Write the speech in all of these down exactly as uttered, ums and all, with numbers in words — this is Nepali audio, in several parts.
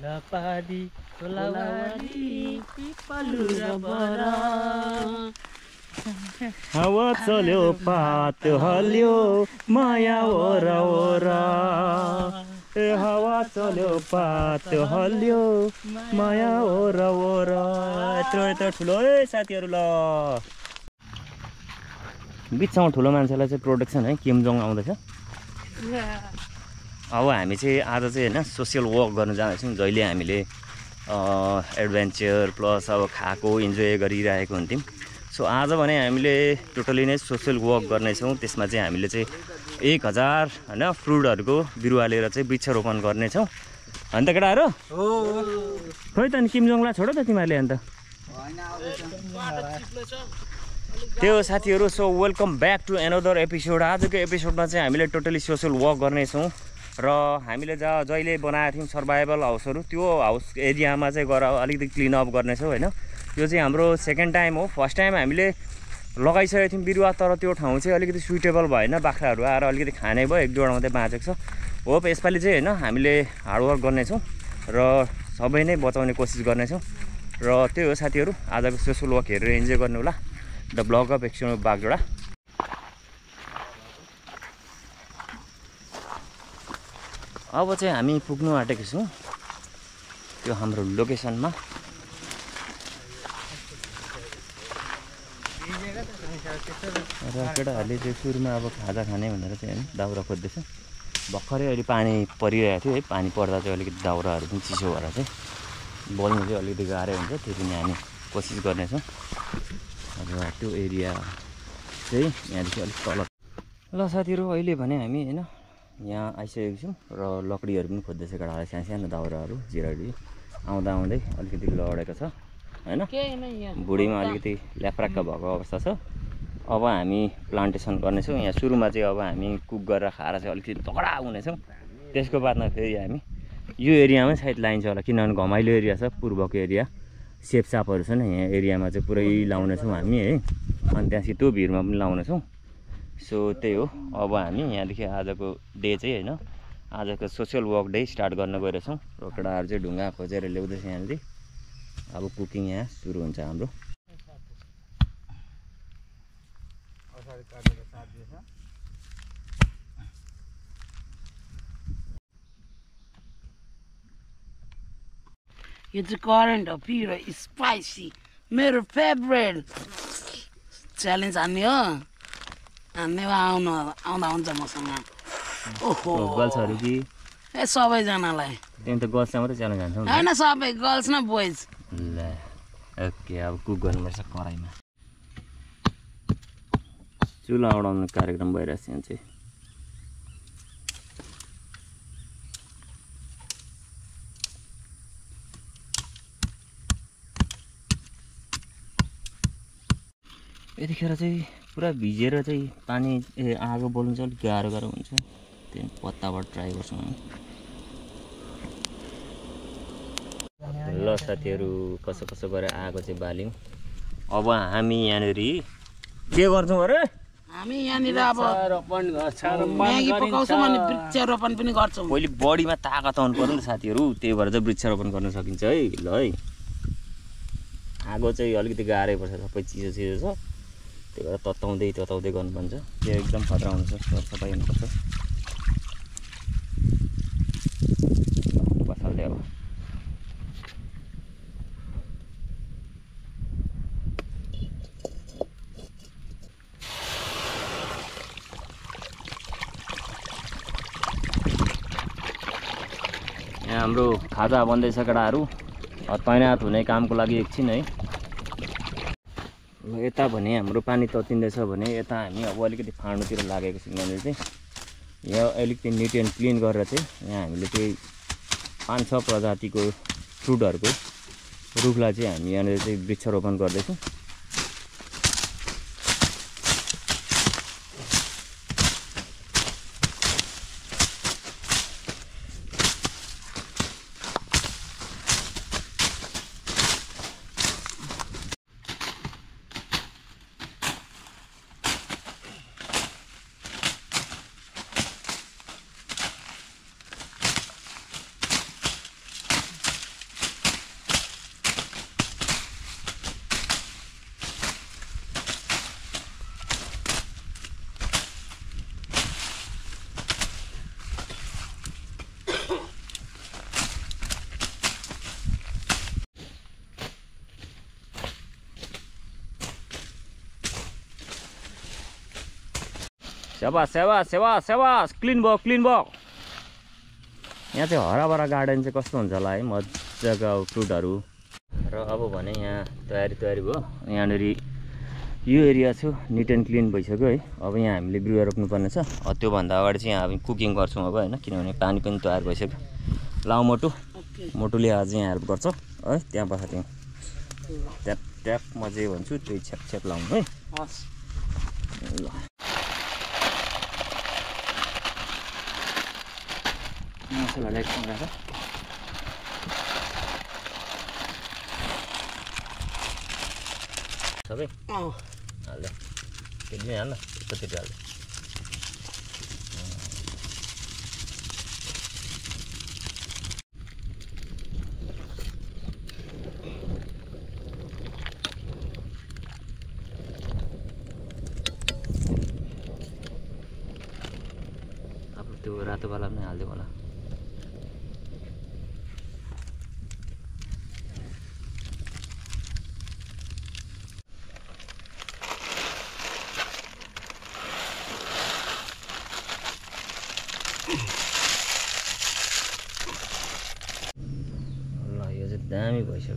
Kelapadi, kelawadi, palurabara. Hawa solio pat halio maya ora ora. Hawa solio pat halio maya ora ora. Terus terus loh, satu loh. बीच साउंड ठुलो मान्छेलाई चाहिँ प्रोडक्सन है किम जोङ आउँदैछ। अब हामी चाहिँ आज चाहिँ हैन सोशल वर्क गर्न जान्छौं। जहिले हामीले एडभेन्चर प्लस अब खाको इन्जोय गरिरहेको हुन्छौं। सो आज भने हामीले टोटली नै सोशल वर्क गर्ने छौं। त्यसमा चाहिँ हामीले चाहिँ एक हजार हैन फ्रुटहरुको बिरुवा लिएर चाहिँ वृक्षरोपण गर्ने छौं। हैन त केटाहरु? हो। खोइ त किम जोङलाई छोड्यो त तिमीहरुले हैन त? हैन आउँदैछ। त्यो साथीहरु so welcome back to another episode. आज के एपिसोड में हामीले टोटली सोशल वर्क गर्ने छौं र हामीले जहाँ जहिले बनाएको थियौं सर्भाइभल हाउसहरु त्यो हाउस एरिया में गएर अलिकति क्लीन अप गर्ने छौं हैन। यो चाहिँ हाम्रो सेकेन्ड टाइम हो। फर्स्ट टाइम हामीले लगाइसकेको थियौं बिरुवा तर त्यो ठाउँ चाहिँ अलिकति सुटेबल भएन। बाख्राहरु आएर अलिकति खाने भयो, एक दुईवटा मात्रै बाँचेको छ। होप यसपालि चाहिँ हैन हामीले हार्ड वर्क गर्ने छौं र सबै नै बचाउने कोसिस गर्ने छौं र त्यही हो साथीहरु आजको सोशल वर्क हेरेर एन्जोय गर्नु होला। The blog of action Bagdogra. अब चाहिँ हामी पुग्नु आँटेको छौँ त्यो हाम्रो लोकेसनमा। र केटाहरूले चाहिँ सुरुमा अब खाजा खाने भनेर चाहिँ होइन दाउरा खोज्दैछ। भर्खरै अहिले पानी परिरहेको थियो है। पानी पर्दा चाहिँ अलिकति दाउराहरू पनि चिसो भएर चाहिँ बोल्नु चाहिँ अलिकति गाह्रो हुन्छ। त्यसरी नै हामी कोसिस गर्नेछौँ। त्यो एरिया चाहिँ यहाँदेखि अलिक तल। ल साथीहरू अहिले भने हामी हैन यहाँ आइसकेको छौँ र लकड़ीहरू पनि खोज्दैछ केटाहरूले, सानो सानो दाउराहरू जिराडी आउँदा आउँदै अलिकति लडेको छ हैन। बुढीमा अलिकति ल्याप्राक्क भएको अवस्था छ। अब हामी प्लान्टेसन गर्नेछौँ। यहाँ सुरुमा चाहिँ अब हामी कुक गरेर खाएर चाहिँ अलिकति तगडा हुनेछौँ। त्यसको बादमा फेरि हामी यो एरियामै सायद लाइन्छ होला किनभने घमाइलो एरिया छ। पूर्वको एरिया सेपसापहरू छन् यहाँ एरियामा चाहिँ पुरै लाउनेछौँ हामी है। अनि त्यसपछि त्यो भिरमा पनि लाउनेछौँ। सो त्यही हो अब हामी यहाँदेखि आजको डे चाहिँ हैन आजको सोशल वर्क डे स्टार्ट गर्न गइरहेछौँ। रोकडाहरू चाहिँ ढुङ्गा खोजेर ल्याउँदैछ यहाँले। अब कुकिङ यहाँ सुरु हुन्छ हाम्रो। यो चाहिँ करेन्ट अफिर स्पाइसी मेरो फेभरेट च्यालेन्ज हान्ने हो। हान्ने आउन आउँदा हुन्छ मसँग। ओहो गर्ल्सहरु कि ए सबैजनालाई त्यही त गर्ल्स मात्रै च्यालेन्ज हान्छौ हैन? सबै गर्ल्स न बोइज। ल ओके अब कुक गर्नुपर्छ कराईमा। चुला ओडाउने कार्यक्रम भइरहेछ यहाँ चाहिँ। यतिखेर चाहिँ पुरा भिजेर चाहिँ पानी ए आगो बोल्नु चाहिँ अलिक गाह्रो गाह्रो हुन्छ। त्यही पत्ताबाट ट्राई गर्छौँ हामी। ल साथीहरू कसो कसो गरेर आगो चाहिँ बाल्यौँ। अब हामी यहाँनिर के गर्छौँ अरे? हामी यहाँनिर अब वृक्षारोपण पनि गर्छौँ। पहिले बडीमा ताकत आउनु पर्यो नि त साथीहरू, त्यही भएर चाहिँ वृक्षारोपण गर्न सकिन्छ है। ल है आगो चाहिँ अलिकति गाह्रै पर्छ, सबै चिसो चिसो छ। त्यही भएर तताउँदै तताउँदै गर्नुपर्छ। त्यो एकदम खतरा हुन्छ, सफाइ हुनुपर्छ। बसाल्दै अब यहाँ हाम्रो खाजा बन्दैछ केटाहरू। तैनात हुने कामको लागि एकछिन है। यता भने हाम्रो पानी ततिँदैछ भने यता हामी अब अलिकति फाँडोतिर लागेको छौँ। यहाँनिर चाहिँ यहाँ अलिकति निट एन्ड क्लिन गरेर चाहिँ यहाँ हामीले चाहिँ पाँच छ प्रजातिको फ्रुटहरूको रुखलाई चाहिँ हामी यहाँनिर चाहिँ वृक्षारोपण गर्दैछौँ। शाबाश शाबाश शाबाश शाबाश क्लिन भयो क्लिन भयो। यहाँ चाहिँ हराभरा गार्डन चाहिँ कस्तो हुन्छ होला है, मजाको फ्रुटहरु। र अब भने यहाँ तयारी तयारी भयो, यहाँनेरि यो एरिया छ नीट एन्ड क्लिन भइसक्यो है। अब यहाँ हामीले बिरुवा रोप्नु पर्ने छ, त्यो भन्दा अगाडि चाहिँ यहाँ हामी कुकिङ गर्छौं अब हैन, किनभने पानी पनि तयार भइसक्यो। लाउ मोटु, मोटुले आज यहाँ हेल्प गर्छ है, त्यहाँ बस्छ त्यहाँ ट्याप ट्याप म जे भन्छु त्यो छ्याप छ्याप लाउनु है। हस् ल मसला लाइक गर्छ। सबै अ हाल्ले किन्ने हैन कति हाल्ले अब त्यो रातो वाला पनि हाल्दियो होला। दामी भइसक्यो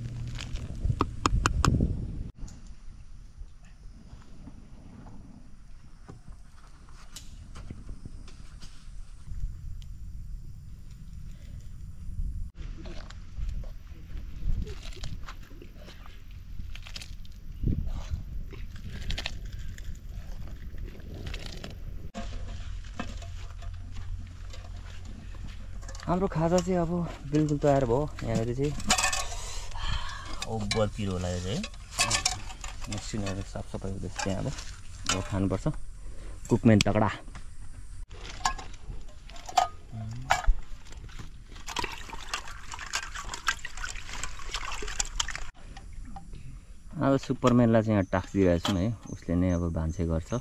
हाम्रो खाजा चाहिँ अब बिल्कुल तयार भयो। यहाँनिर चाहिँ ओभर पिरो होला चाहिँ मिक्सिनहरू साफ सफाइ हुँदैछ, त्यहाँ अब खानुपर्छ कुकमेन तगडा। अब सुपरमेनलाई चाहिँ यहाँ टास्क दिइरहेको छौँ है, उसले नै अब भान्से गर्छ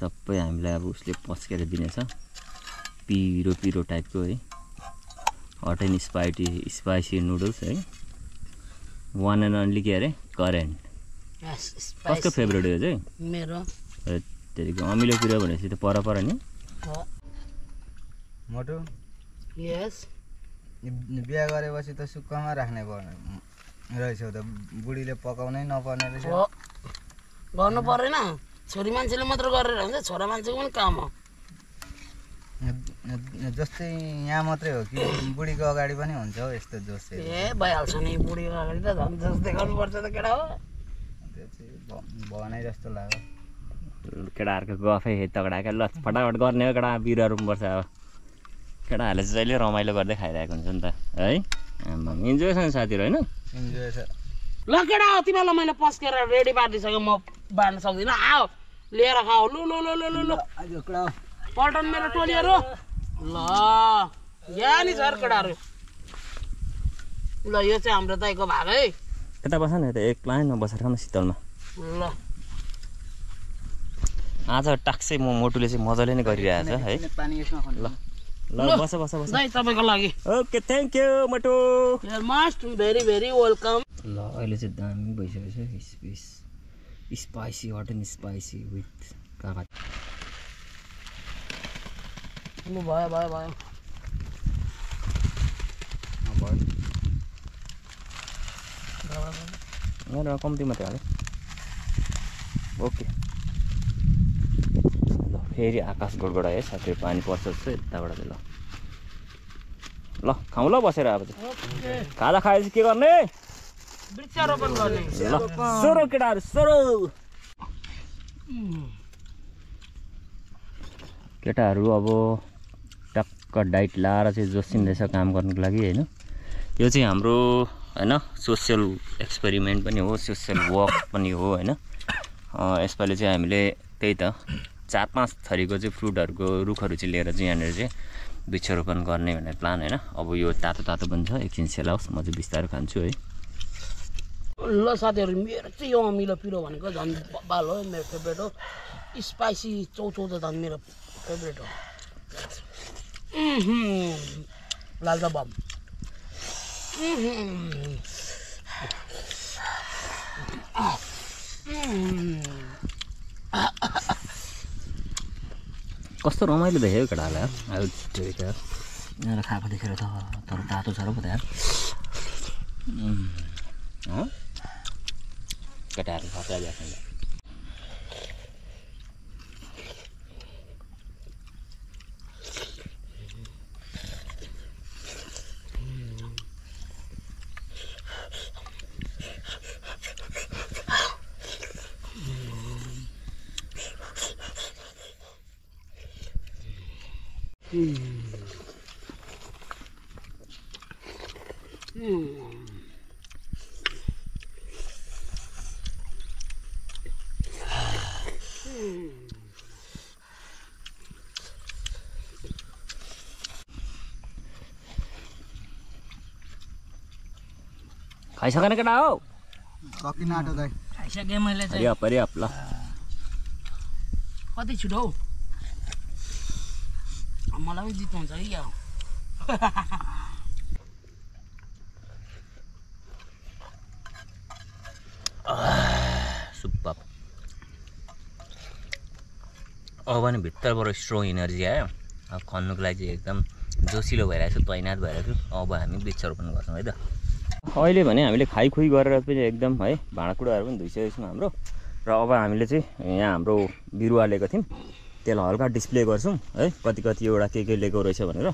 सबै हामीलाई, अब उसले पस्केर दिनेछ पिरो पिरो टाइपको है। Hot and spicy spicy noodles है, वन एंड ओन्ली के अरे करेन्ट। कसको फेभरेट हो चाहिँ मेरो तेरीको अमिलो पिरो भनेपछि त पर पर नि मोटो। यस बिहे गरेपछि त सुक्कामा राख्ने पर्ने रहेछौ त, बुढीले पकाउनै नपर्ने रहेछ। गर्नु पर्दैन, छोरी मान्छेले मात्र गरेर हुन्छ, छोरा मान्छेको पनि काम हो। जस्तै यहाँ मात्रै हो कि बुढीको अगाडि पनि हुन्छ हो यस्तो जोस ए भइहाल्छ नि, बुढीको अगाडि त झन् जोस देखाउनु पर्छ त केटा हो। त्यो चाहिँ भनाइ जस्तो लाग्यो, केटाहरूको गफै तगडाका ल फटाफट गर्ने हो केटा, बिरुवा रोप्नुपर्छ। अब केटाहरूले जहिले रमाइलो गर्दै खाइरहेको हुन्छ नि त है, आमा इन्जोय छ साथीहरु हैन, इन्जोय छ। ल केटा हो तिमीलाई मैले पस्केर रेडी पारिदिसके, म बाड्न सक्दिन, आऊ लिएर खाऊ। लु लु लु लु लु आजो केटा पल्टन मेरो टोलीहरु ल यानी झरकडाहरु। ल यो चाहिँ हाम्रो दाइको भाग है, यता बस्छ नि, यता एक लाइनमा बसेर खानु शीतलमा। ल आज टाक्सै म मोटुले चाहिँ मजाले नै गरिरहेछ है। ल ल बस बस बस दाइ तपाईको लागि। Okay thank you Motu, you are most very very welcome. ल अहिले चाहिँ दामी भइसक्यो spice spicy hot and spicy with काका। लु भयो भयो भयो यहाँ कम्ती मात्रै हाल्यो। ओके ल फेरि आकाश गोडगोडा है साथै पानी पर्छ जस्तो यताबाट। ल ल खाउँ ल बसेर अब चाहिँ, खाजा खाएपछि के गर्ने वृक्षारोपण गर्ने। ल सोरो केटाहरु सोरो, केटाहरु अब टक्क डाइट लाएर चाहिँ जोसिन रहेछ काम गर्नुको लागि हैन। यो चाहिँ हाम्रो हैन सोशल एक्सपेरिमेन्ट पनि हो, सोशल वर्क पनि हो हैन। यसपालि चाहिँ हामीले त्यही त चार पाँच थरीको चाहिँ फ्रुटहरुको रुखहरु चाहिँ लिएर चाहिँ यहाँनेर चाहिँ वृक्षारोपण गर्ने भनेर प्लान हैन। अब यो तातो तातो पनि छ, एकछिन सेलाउस म चाहिँ बिस्तारै खान्छु है। ल साथीहरु मेरो चाहिँ यो अमिलो पिरो भनेको झन् बाल हो, मेरो फेभरेट हो। स्पाइसी चौचौ त झन् मेरो फेभरेट हो। लाल बम कस्तो रमाइलो देख्यो केटाले यार ठिक छ यहाँ खाएको देखेर त तर तातो छ र पो यार ह केटाले खाजा जान्छ खाइसकेन केटा हो कति नाटो दाइ खाइसके मैले चाहिँ अरे परे अपला कति छिटो हो मलाई जित्नु हुन्छ है यार सुपर अब नि भित्रबाट स्ट्रङ एनर्जी आयो अब खन्नुको लागि एकदम जोसिलो भइरहेछ तैनात भइरहेछ अब हामी वृक्ष रोपण गर्छौं है त अहिले भने हामीले खाइखुई गरेर पनि एकदम है भाँडाकुँडाहरु पनि धुइसकेछौं हाम्रो र अब हामीले चाहिँ यहाँ हाम्रो बिरुवा लिएको थियौं त्यसलाई हल्का डिस्प्ले गर्छौं है कति कति एउटा के के लिएको रहेछ भनेर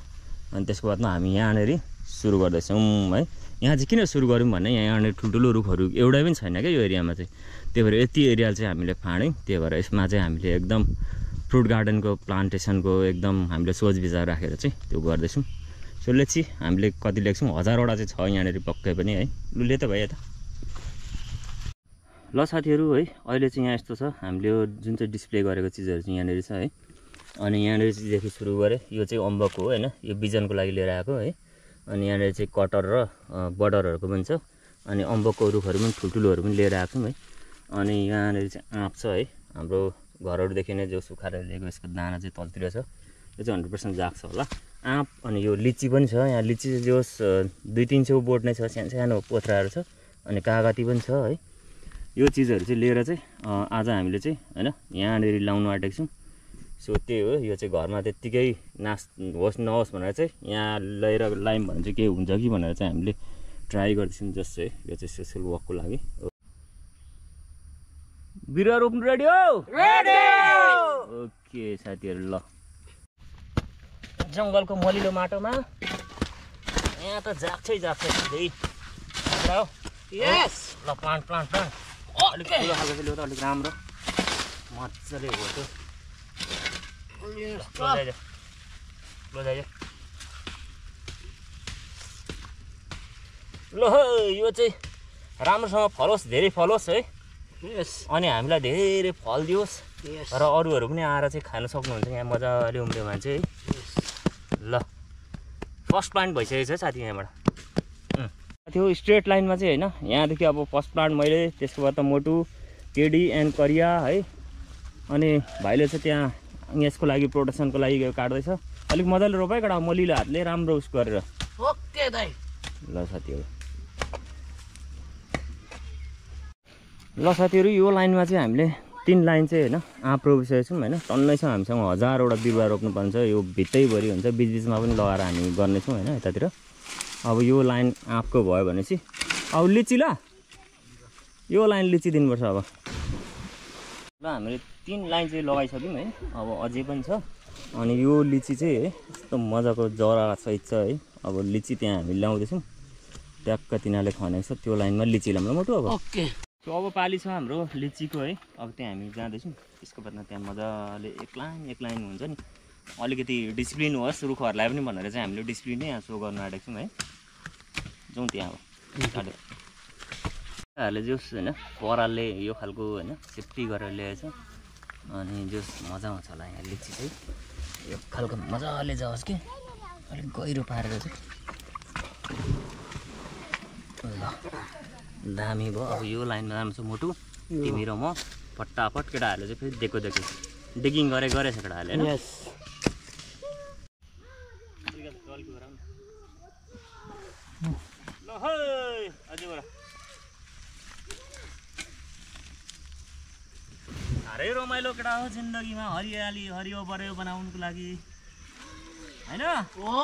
अनि त्यसको बादमा हामी यहाँ नेरी सुरु गर्दैछौं है यहाँ चाहिँ किन सुरु गर्यौं भने यहाँ यहाँ ठुल्ठुलो रुखहरु एउटै पनि छैन के यो एरियामा चाहिँ त्यही भएर यति एरिया चाहिँ हामीले फाड्यौं त्यही भएर यसमा चाहिँ हामीले एकदम फ्रुट गार्डनको प्लान्टेसनको एकदम हामीले सोच विचार राखेर चाहिँ त्यो गर्दैछौं सो लेट्स सी हामीले कति लेख्छौं हजारवटा चाहिँ छ यहाँ नेरी पक्कै पनि है लु ले त भए त ल साथीहरु है अहिले चाहिँ यहाँ यस्तो छ हामीले यो जुन चाहिँ डिस्प्ले गरेको चीजहरु चाहिँ यहाँ नेरी छ है अनि यहाँ नेरी चाहिँ देखि सुरु गरे यो चाहिँ अम्बक हो हैन यो बिजनको लागि लिएर आएको है अनि यहाँ नेरी चाहिँ कटर र बर्डरहरुको पनि छ अनि अम्बकको रुखहरु पनि ठुल्ठुलोहरु पनि लिएर आएको है अनि यहाँ नेरी चाहिँ आँप छ है हाम्रो घरहरु देखिने जो सुखाएर लिएको यसको दाना चाहिँ तलतिर छ यो चाहिँ हन्ड्रेड पर्सेन्ट जाग्छ होला आँप अनि यो लिची पनि छ यहाँ लिची जो दुई तीन सौ बोट नै छ सानो पोथराहरु छ अनि कागती पनि छ है यो चीजहरु चाहिँ लिएर चाहिँ आज हामीले चाहिँ हैन यहाँ नेरी लाउनु आटेको छौं सो त्यही हो यो चाहिँ घरमा त्यतिकै नास होस् नहोस् भनेर चाहिँ यहाँ लिएर लाइम भने चाहिँ के हुन्छ कि भनेर चाहिँ हामीले ट्राई गर्छौं जस चाहिँ यो चाहिँ सोशल वर्कको लागि बिरुवा रोप्नु रेडी हो रेडी ओके साथीहरु ल जंगल को मलिलो माटोमा यहाँ त जाक्छै जाक्छ है ल यस ल प्लान्ट प्लान्ट प्लान्ट ओ अलि ठुलो खालको ल्याउ त अलि राम्रो मज्जाले हो त्यो ल जाय ल यो चाहिँ राम्रोसँग फलोस् धेरै फलोस् है यस अनि हामीलाई धेरै फल दियोस् र अरूहरु पनि आएर चाहिँ खान सक्नुहुन्छ यहाँ मज्जाले उम्रियो मान्छे है ल फर्स्ट प्लान्ट भइसकेछ साथी यहाँबाट त्यो स्ट्रेट लाइनमा चाहिँ हैन यहाँदेखि अब फर्स्ट प्लान्ट मैले त्यसको बाद त मोटु केडी एन्ड करिया है अनि भाइले चाहिँ त्यहाँ यसको लागि प्रोटेक्सनको लागि काट्दै छ अलिक मजाले रोपाइ कडा मलिलो हातले राम्रो उस गरेर ओके दाइ ल साथीहरु ल साथीहरु यो लाइनमा चाहिँ हामीले तीन लाइन चाहिँ हैन आँप रोपिसकेको छौं हैन टन्नै छ हामीसँग हजारवटा बिरुवा रोप्नु पर्छ यो भित्तैभरि हुन्छ बिचबिचमा पनि लगाएर हामी गर्ने छौं हैन यतातिर अब यो लाइन आँपको भयो भनेपछि अब लिची ल यो लाइन लिची दिनुपर्छ अब ल हामीले तीन लाइन चाहिँ लगाइसक्यौं है अब अझै पनि छ अनि यो लिची चाहिँ है यस्तो मजाको जरा सहित छ है अब लिची त्यहाँ हामी ल्याउँदैछौं ट्याक्क तिनीले खनेको छ त्यो लाइनमा लिची ल्याउनु मोटो अब ओके सो अब पाली छ हाम्रो लिचीको है अब त्यहाँ हामी जाँदैछौं त्यसको बादमा त्यहाँ मजाले एक लाइन एक लाइन हुन्छ नि अलिकति डिसिप्लिन होस् रुखहरुलाई पनि भनेर चाहिँ हामीले डिसिप्लिन नै यहाँ सो गर्न आटेको छौं है जाउँ त्यहाँ अब हाले जोस हैन पराले यो खालको हैन सेफ्टी गरेर ल्याएछ अनि जोस मजा आउँछ होला यहाँ लिची चाहिँ यो खालको मजाले जाओस् के अलिक गहिरो पारेर चाहिँ दामी भयो अब यो लाइनमा राम्रो छ मोटु तिमी र म फटाफट केटाहरुले चाहिँ फेरि देख्को देख्को डिगिङ गरे गरे छ केटाहरुले हैन यस ल है अझै बडा साह्रै रमाइलो कुरा हो जिंदगी में हरियाली हरियो बरियो बनाउनको लागि हैन। हो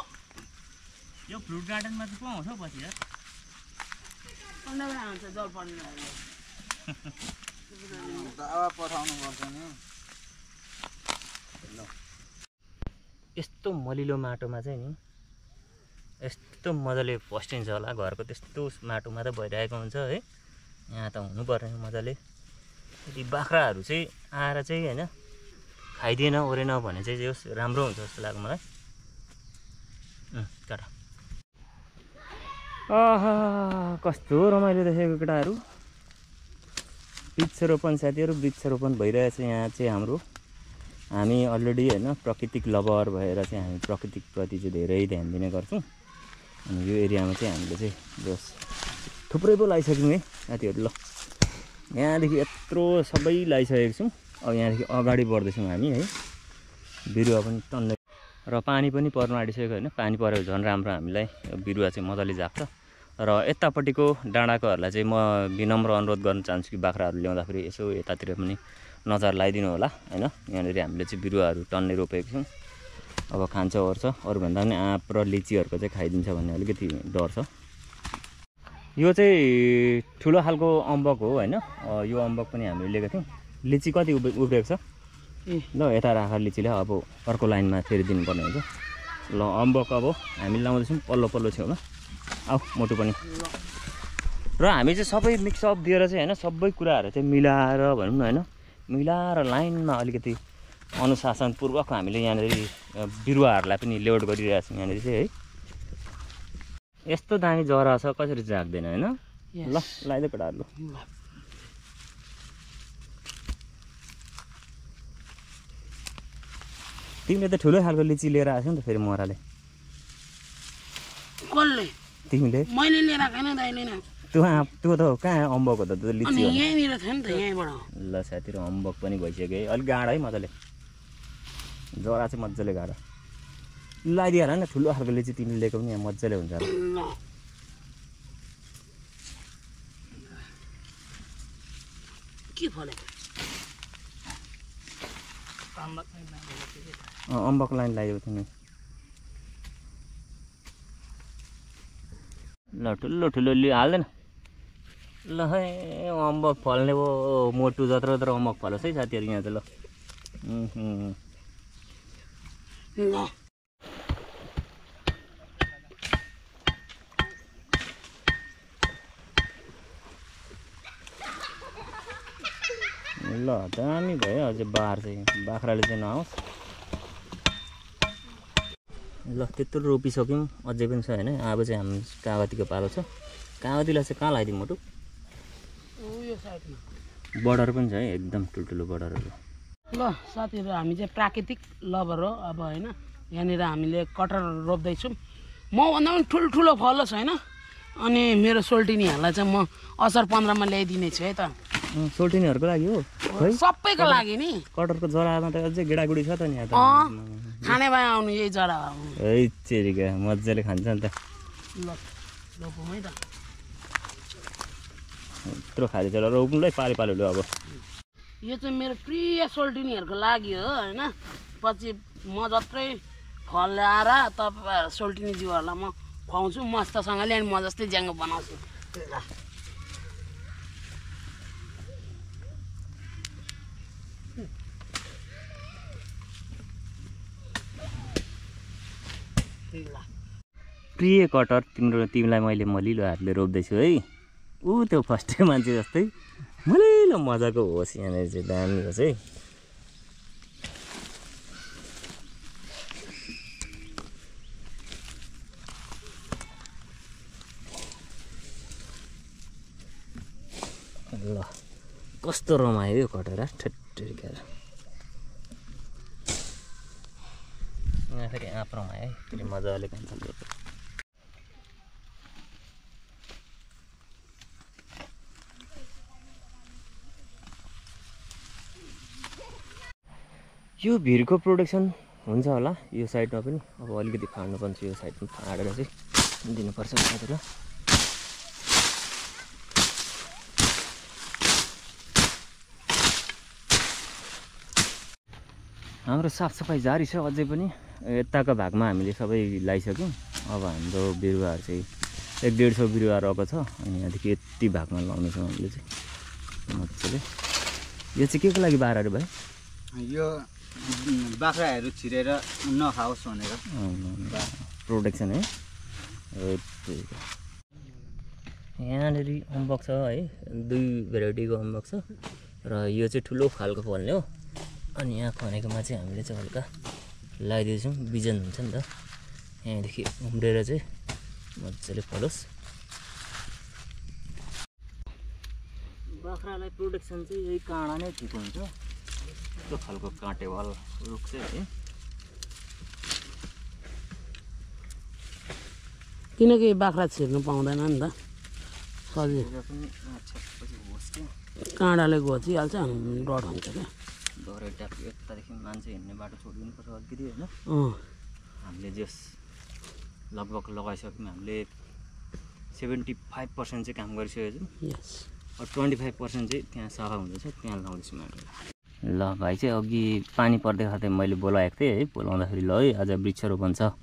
यो फ्रुट गार्डन में को आउँछ पछि यार आउँछ जल पर्न दावा पठाउनु पर्छ नि। यस्तो मलिलो माटोमा चाहिँ नि यस्तो मजाले फस्टिन्छ होला। घरको त्यस्तो माटोमा त भइरहेको हुन्छ है। यहाँ त हुनु पर्ने मजाले यदि बाख्राहरू चाहिँ आएर चाहिँ हैन खाइदिएन ओरेन भने चाहिँ होस् राम्रो हुन्छ जस्तो लाग्यो मलाई। काटा आहा कस्तो रमाइलो देखेको केटाहरू। वृक्षरोपण साथीहरू वृक्षरोपण भइरहेछ यहाँ चाहिँ हाम्रो। हामी अलरेडी हैन प्राकृतिक लभर भएर चाहिँ हामी प्राकृतिक प्रति चाहिँ धेरै ध्यान दिने गर्छौं। अनि यो एरियामा चाहिँ हामीले चाहिँ जस थुप्रै पो लाइसक्यौं है साथीहरू। ल यहाँदेखि यत्रो सबै लाइसकेको छौं। अब यहाँदेखि अगाडि बढ्दै छौं हामी है। बिरुवा पनि टन्नै र पानी पनि पर्न आँटिसक्यो हैन। पानी परेको झन् राम्रो हामीलाई। बिरुवा चाहिँ मजाले जाप्छ। र यतापट्टिको डाँडाकोहरूलाई चाहिँ म विनम्र अनुरोध गर्न चाहन्छु कि बाख्राहरू ल्याउँदाखेरि यसो यतातिर पनि नजर लगाइदिनु होला हैन। यहाँनेरि हामीले चाहिँ बिरुवाहरू टन्नै रोपेको छौं। अब खान्छ ओर्छ अरु भन्दा पनि आँप र लिचीहरुको चाहिँ खाइदिन्छ भन्ने अलिकति डर छ। यो चाहिँ ठुलो खालको अम्बक हो हैन। यो अम्बक पनि हामीले लिएको थियौं। लिची कति उब्रेको छ ए ल यता राखेर लिचीले अब अर्को लाइनमा फेरि दिनुपर्ने हुन्छ। ल अम्बक अब हामी लाउँदैछौँ पल्लो पल्लो छेउमा। आऊ मोटो पनि र हामी चाहिँ सबै मिक्सअप दिएर चाहिँ हैन सबै कुराहरु चाहिँ मिलाएर भनौँ न हैन मिलाएर लाइनमा अलिकति अनुशासनपूर्वक हामीले यहाँनिर बिरुवाहरूलाई पनि लेआउट गरिरहेछौँ। यहाँनिर चाहिँ है यस्तो दामी जरा छ कसरी जाग्दैन हैन। ल लाइदे केटाहरु। ल तिमीले त ठुलो खालको लिची लिएर आछौ नि त फेरि मोराले। कसले तिमीले? मैले लिएर आएन दाइले न। त्यो आँप त्यो त कहाँ अम्बक हो त त्यो लिची हो। अनि यहीँनिर छ नि त यहीँबाट। ल साथीहरु अम्बक पनि भइसक्यो है। अलि गाढा है मजाले जरा चाहिँ मजाले गाढा लगाइदियो होला नि। ठुलो खालको लिची तिमीले लिएको पनि यहाँ मजाले हुन्छ होला। के फले अम्बक लाइन लगाएको थिएँ नि। ल ठुलो ठुलो लि हाल्दैन ल है अम्बक फल्ने भयो। मोटु जत्रो जत्रो अम्बक फलोस् है साथीहरू यहाँ त। ल ल दामी भयो। अझै बार चाहिँ बाख्राले चाहिँ नआओस्। ल त्यत्रो रोपिसक्यौँ अझै पनि छ हैन। अब चाहिँ हामी कागतीको पालो छ। कागतीलाई चाहिँ कहाँ लगाइदिउँ मोटु? बर्डर पनि छ है एकदम ठुल्ठुलो बर्डरहरू। ल साथीहरू हामी चाहिँ प्राकृतिक लभर हो अब हैन। यहाँनिर हामीले कटहर रोप्दैछौँ। म भन्दा पनि ठुल्ठुलो फलोस् हैन। अनि मेरो सोल्टिनीहरूलाई चाहिँ म असार पन्ध्रमा ल्याइदिने छु है त। सोल्टिनीहरूको लागि हो सबैको लागि नि। कटहरको जरामा त अझै गेडागुडी छ त नि। यहाँ त खाने भए आउनु यही जरा है चेरीका मजाले खान्छ नि त। ल रोपौँ है त। यत्रो खाली जरा रोप्नु ल पाले पाले अब। यो चाहिँ मेरो प्रिय सोल्टिनीहरूको लागि हो हैन। पछि म जत्रै फल ल्याएर तपाईँ सोल्टिनी जीवहरूलाई म खुवाउँछु मस्तसँगले। अनि म जस्तै ज्याङ्गो बनाउँछु। प्रिय कटहर तिम्रो तिमीलाई मैले मलिलो हातले रोप्दैछु है। ऊ त्यो फर्स्ट मान्छे जस्तै मलिलो मजाको होस्। यहाँनिर चाहिँ दामी होस् है। ल कस्तो रमायो यो कटहर ठेट्टेर। यहाँ फेरि आँप रमायो है फेरि मजाले खान्छ। यो भिरको प्रोडक्सन हुन्छ होला यो साइडमा पनि। अब अलिकति फाड्नुपर्छ यो साइडमा फाडेर चाहिँ दिनुपर्छ साथीहरु। हाम्रो साफसफाई जारी छ अझै पनि। यताको भागमा हामीले सबै लाइसक्यौँ। अब हाम्रो बिरुवाहरू चाहिँ एक डेढ़ सौ बिरुवा रहेको छ। अनि यहाँदेखि यति भागमा लाउनेछौँ हामीले चाहिँ मजाले। यो चाहिँ के को लागि बाह्रहरू भयो? यो बाख्राहरू छिरेर नखाओस् भनेर प्रोटेक्सन है। यहाँनिर अम्बक छ है, दुई भेराइटीको अम्बक छ र यो चाहिँ ठुलो खालको फल्ने हो। अनि यहाँ खनेकोमा चाहिँ हामीले चाहिँ हल्का लगाइदिन्छौँ, बिजन हुन्छ नि त, यहाँदेखि उम्रेर चाहिँ मजाले फलोस्। बाख्रालाई प्रोटेक्सन चाहिँ यही काँडा नै ठिक हुन्छ, त्यो खालको काँटेवाल रुख चाहिँ है। किनकि बाख्रा छिर्नु पाउँदैन नि त, सजिलो काँडाले घोचिहाल्छ, डर हुन्छ क्या। डरै ट्याप यतादेखि मान्छे हिँड्ने बाटो छोडिदिनुपर्छ अलिकति होइन। हामीले जस लगभग लगाइसक्यौँ, हामीले सेभेन्टी फाइभ पर्सेन्ट चाहिँ काम गरिसकेको छौँ। ट्वेन्टी फाइभ पर्सेन्ट चाहिँ त्यहाँ सफा हुँदैछ, त्यहाँ लगाउँदैछौँ हामी। ल भाइ चाहिँ अघि पानी पर्दै खाँदै मैले बोलाएको थिएँ है, बोलाउँदाखेरि ल है आज वृक्षारोपण छ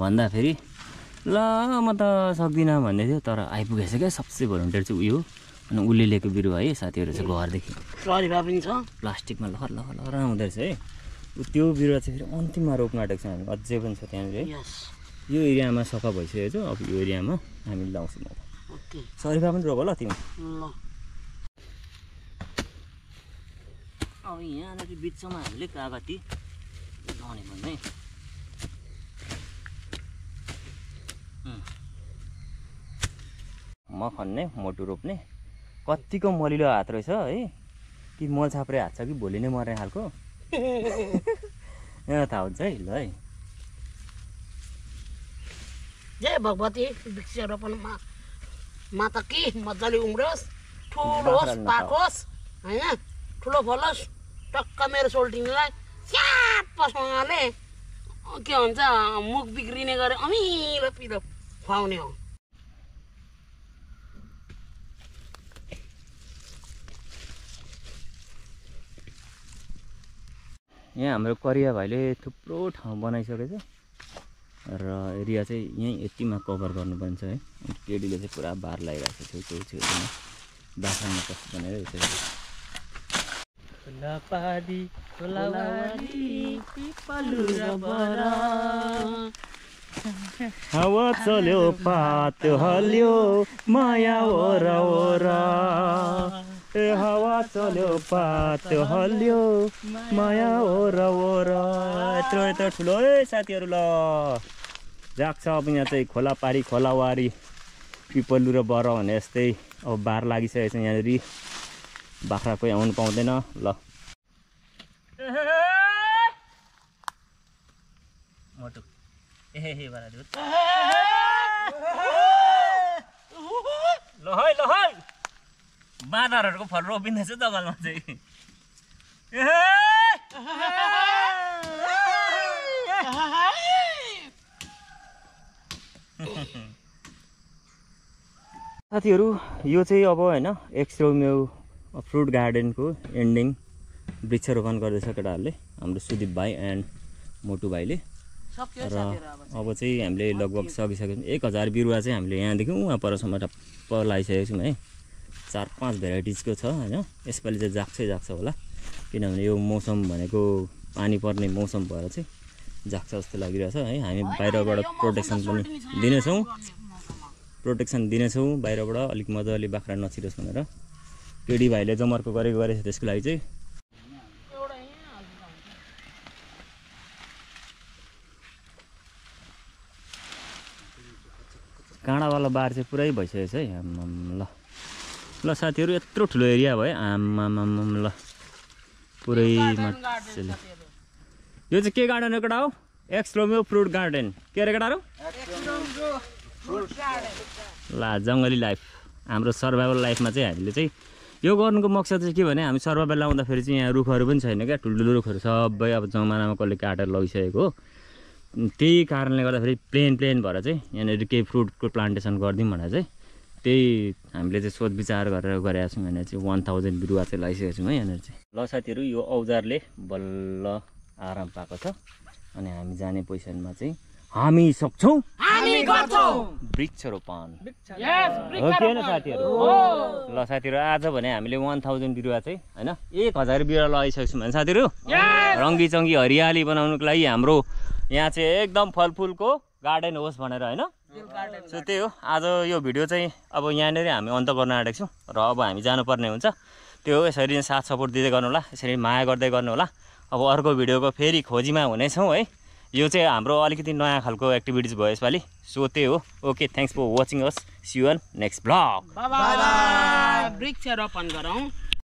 भन्दाखेरि ल म त सक्दिनँ भन्ने थियो, तर आइपुगेछ क्या। सबसे भोलिन्टियर चाहिँ उयो अनि उसले लिएको बिरुवा है साथीहरू चाहिँ घरदेखि लरिभा पनि छ प्लास्टिकमा लहर लहर लहर हुँदो रहेछ है। त्यो बिरुवा चाहिँ फेरि अन्तिममा रोप्न आँटेको छ हामी, अझै पनि छ त्यहाँनिर है। यो एरियामा सफा भइसकेको छ, अब यो एरियामा हामी लाउँछौँ। ओके सरिभा पनि रोप ल तिमी। अब यहाँनिर बिचमा हामीले कागती लगाउने भन्दै म खन्ने मोटु रोप्ने कत्तिको मलिलो हात रहेछ है, कि मल छाप्रे हात छ कि भोलि नै मर्ने खालको यहाँ थाहा हुन्छ है। ल है जय भगवती वृक्षारोपणमा माता कि मजाले उम्रोस्, ठुलो होस्, पाकोस् होइन, ठुलो फलोस्। टक्क मेरो सोल्टिङलाई स्यापसँगले के भन्छ मुख बिग्रिने गरे अमिलो पिलो खुवाउने हो। यहाँ हाम्रो करिया भाइले थुप्रो ठाउँ बनाइसकेछ र एरिया चाहिँ यहीँ यतिमा कभर गर्नुपर्ने छ है। केडीले चाहिँ पुरा भार लगाइरहेको छ छेउछेउमा बाख्रामा कस्तो बनाएर हावा चल्यो पात हल्यो माया ओरा ओरा। ए हावा चल्यो पात हल्यो माया ओरा ओरा। यत्रो यत्रो ठुलो है साथीहरू। ल राख्छ अब यहाँ चाहिँ खोला पारी खोलावारी पिपलु र बर भने यस्तै अब बार लागिसकेको छ। यहाँनिर बाख्रा कोही आउनु पाउँदैन। ल मोटो ए बारा दिउँ ल है ल है। बाँदरहरूको फल रोपिँदैछ जङ्गलमा चाहिँ। साथीहरू यो चाहिँ अब होइन एक्सरोम्यू फ्रुट गार्डनको एन्डिङ वृक्षारोपण गर्दैछ केटाहरूले, हाम्रो सुदीप भाइ एन्ड मोटु भाइले। र अब चाहिँ हामीले लगभग सकिसक्यौँ। एक हजार बिरुवा चाहिँ हामीले यहाँदेखि उहाँ परसम्म टप्प लगाइसकेको छौँ है। चार पाँच भेराइटिजको छ होइन। यसपालि चाहिँ जाग्छै जाग्छ होला, किनभने यो मौसम भनेको पानी पर्ने मौसम भएर चाहिँ जाग्छ जस्तो लागिरहेछ है। हामी बाहिरबाट प्रोटेक्सन पनि दिनेछौँ प्रोटेक्सन दिनेछौँ बाहिरबाट, अलिक मजाले बाख्रा नछिरोस् भनेर। केडी भाइले जमर्को गरेको गरेछ, त्यसको लागि चाहिँ काँडावाला बार चाहिँ पुरै भइसकेको छ है। ल ल साथीहरू यत्रो ठुलो एरिया भयो आमामाम। ल पुरै मजाले यो चाहिँ के गार्डन हो केटा? हो एक्सरोम्यू फ्रुट गार्डन। के अरे केटाहरू? ल जङ्गली लाइफ हाम्रो सर्भाइभल लाइफमा चाहिँ हामीले चाहिँ यो गर्नुको मकसद चाहिँ के भने, हामी सर्भाइभल लाउँदाखेरि चाहिँ यहाँ रुखहरू पनि छैन क्या, ठुल्ठुलो रुखहरू सबै अब जमानामा कसले काटेर लगिसकेको हो। त्यही कारणले गर्दाखेरि प्लेन प्लेन भएर चाहिँ यहाँनिर केही फ्रुटको प्लान्टेसन गरिदिउँ भनेर चाहिँ त्यही हामीले चाहिँ सोच विचार गरेर गरेका छौँ। यहाँनिर चाहिँ वान थाउजन्ड बिरुवा चाहिँ लगाइसकेको छौँ है यहाँनिर चाहिँ। ल साथीहरू यो औजारले बल्ल आराम पाएको छ। अनि हामी जाने पोजिसनमा चाहिँ हामी सक्छौ, हामी गर्छौ वृक्षरोपण। यस वृक्षरोपण साथीहरु हो। ल साथीहरु आज भने हामीले एक हजार बिरुवा चाहिँ हैन एक हजार बिरुवा लगाइसक्छौं हैन साथीहरु। रंगीचंगी हरियाली बनाउनको लागि हाम्रो यहाँ चाहिँ एकदम फलफुलको गार्डन होस् भनेर हैन। सो त्यही हो, आज यो भिडियो चाहिँ अब यहाँनेर हामी अन्त गर्न आडेछौं र अब हामी जानुपर्ने हुन्छ। त्यो यसरी साथ सपोर्ट दिदै गर्नु होला, यसरी माया गर्दै गर्नु होला। अब अर्को भिडियोको फेरि खोजीमा हुनेछौं है। यो चाहिँ हाम्रो अलिकति नयाँ खालको एक्टिभिटिज भयो यसपाली। सो त्यही हो। Okay, thanks for watching us. See you on next blog. Bye bye. वृक्षरोपण गरौँ।